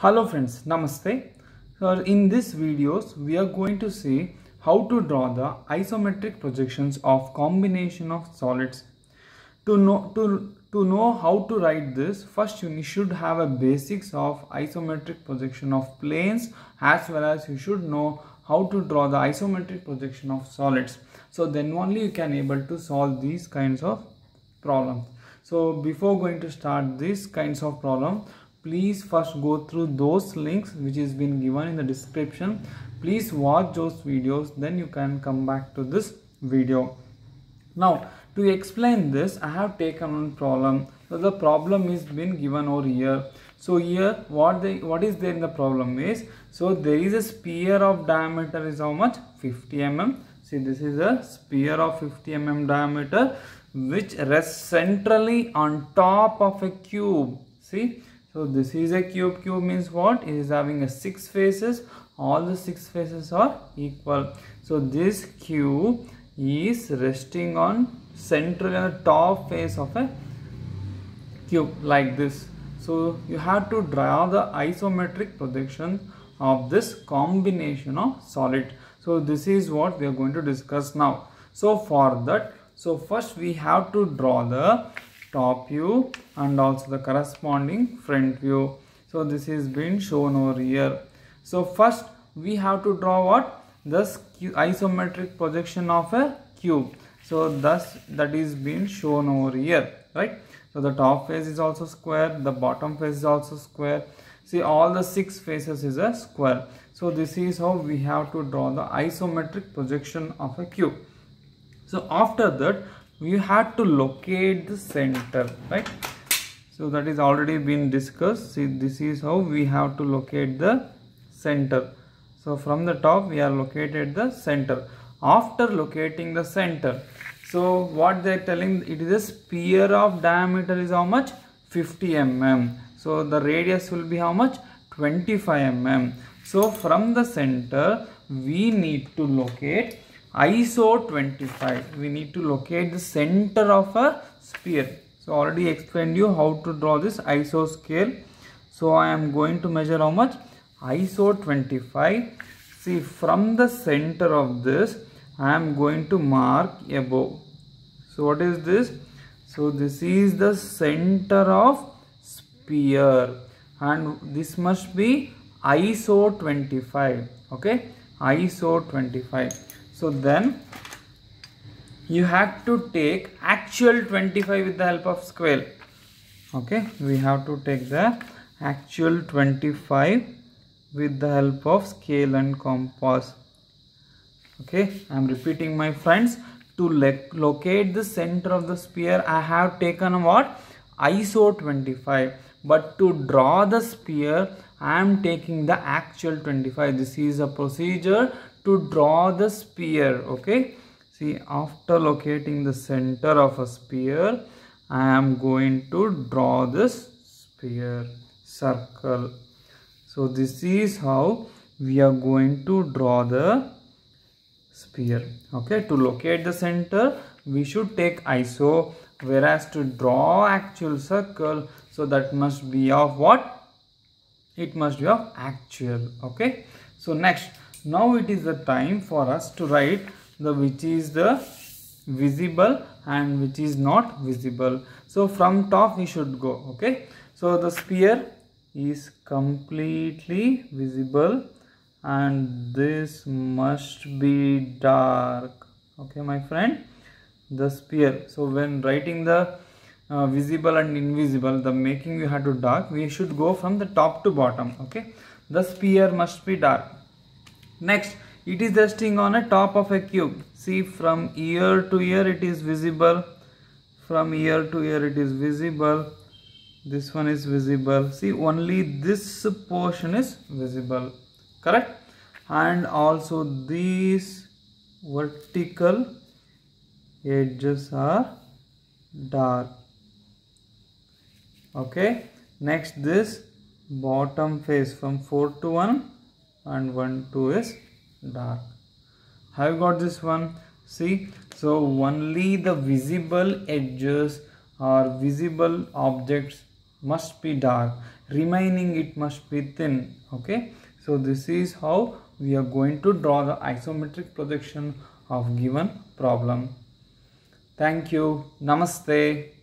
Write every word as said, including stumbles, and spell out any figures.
Hello friends, namaste. In this videos we are going to see how to draw the isometric projections of combination of solids. To know to to know how to write this, first you should have a basics of isometric projection of planes, as well as you should know how to draw the isometric projection of solids. So then only you can able to solve these kinds of problems. So before going to start these kinds of problem, please first go through those links which has been given in the description. Please watch those videos, then you can come back to this video. Now to explain this, I have taken one problem. So the problem is been given over here. So here what they what is there in the problem is, so there is a sphere of diameter is how much? fifty millimeters. See, this is a sphere of fifty millimeters diameter which rests centrally on top of a cube. See. So this is a cube. Cube means what? It is having a six faces. All the six faces are equal. So this cube is resting on central on the top face of a cube like this. So you have to draw the isometric projection of this combination of solid. So this is what we are going to discuss now. So for that, so first we have to draw the top view and also the corresponding front view. So this is been shown over here. So first we have to draw what? This isometric projection of a cube. So thus that is been shown over here, right? So the top face is also square, the bottom face is also square. See, all the six faces is a square. So this is how we have to draw the isometric projection of a cube. So after that, we had to locate the center, right? So that is already been discussed. See, this is how we have to locate the center. So from the top we are located the center. After locating the center, so what they are telling, it is a sphere of diameter is how much? fifty millimeters. So the radius will be how much? twenty-five millimeters. So from the center we need to locate I S O twenty-five. We need to locate the center of a sphere. So already explained you how to draw this I S O scale. So I am going to measure how much? I S O twenty-five. See, from the center of this I am going to mark above. So what is this? So this is the center of sphere and this must be I S O twenty-five. Okay, I S O twenty-five. So then you have to take actual twenty-five with the help of scale. Okay, we have to take the actual twenty-five with the help of scale and compass. Okay, I am repeating my friends, to locate the center of the sphere I have taken what? I S O twenty-five, but to draw the sphere I am taking the actual twenty-five. This is a procedure to draw the sphere. Okay, see, after locating the center of a sphere I am going to draw this sphere circle. So this is how we are going to draw the sphere. Okay, to locate the center we should take I S O, whereas to draw actual circle, so that must be of what? It must be of actual. Okay, so next, now it is the time for us to write the which is the visible and which is not visible. So from top we should go. Okay, so the sphere is completely visible and this must be dark. Okay my friend, the sphere. So when writing the uh, visible and invisible, the making we had to dark, we should go from the top to bottom. Okay, the sphere must be dark. Next, it is resting on a top of a cube. See, from ear to ear it is visible, from ear to ear it is visible, this one is visible. See, only this portion is visible, correct? And also these vertical edges are dark. Okay, next this bottom face from four to one and one, two is dark. Have you got this one? See, so only the visible edges or visible objects must be dark, remaining it must be thin. Okay, so this is how we are going to draw the isometric projection of given problem. Thank you. Namaste.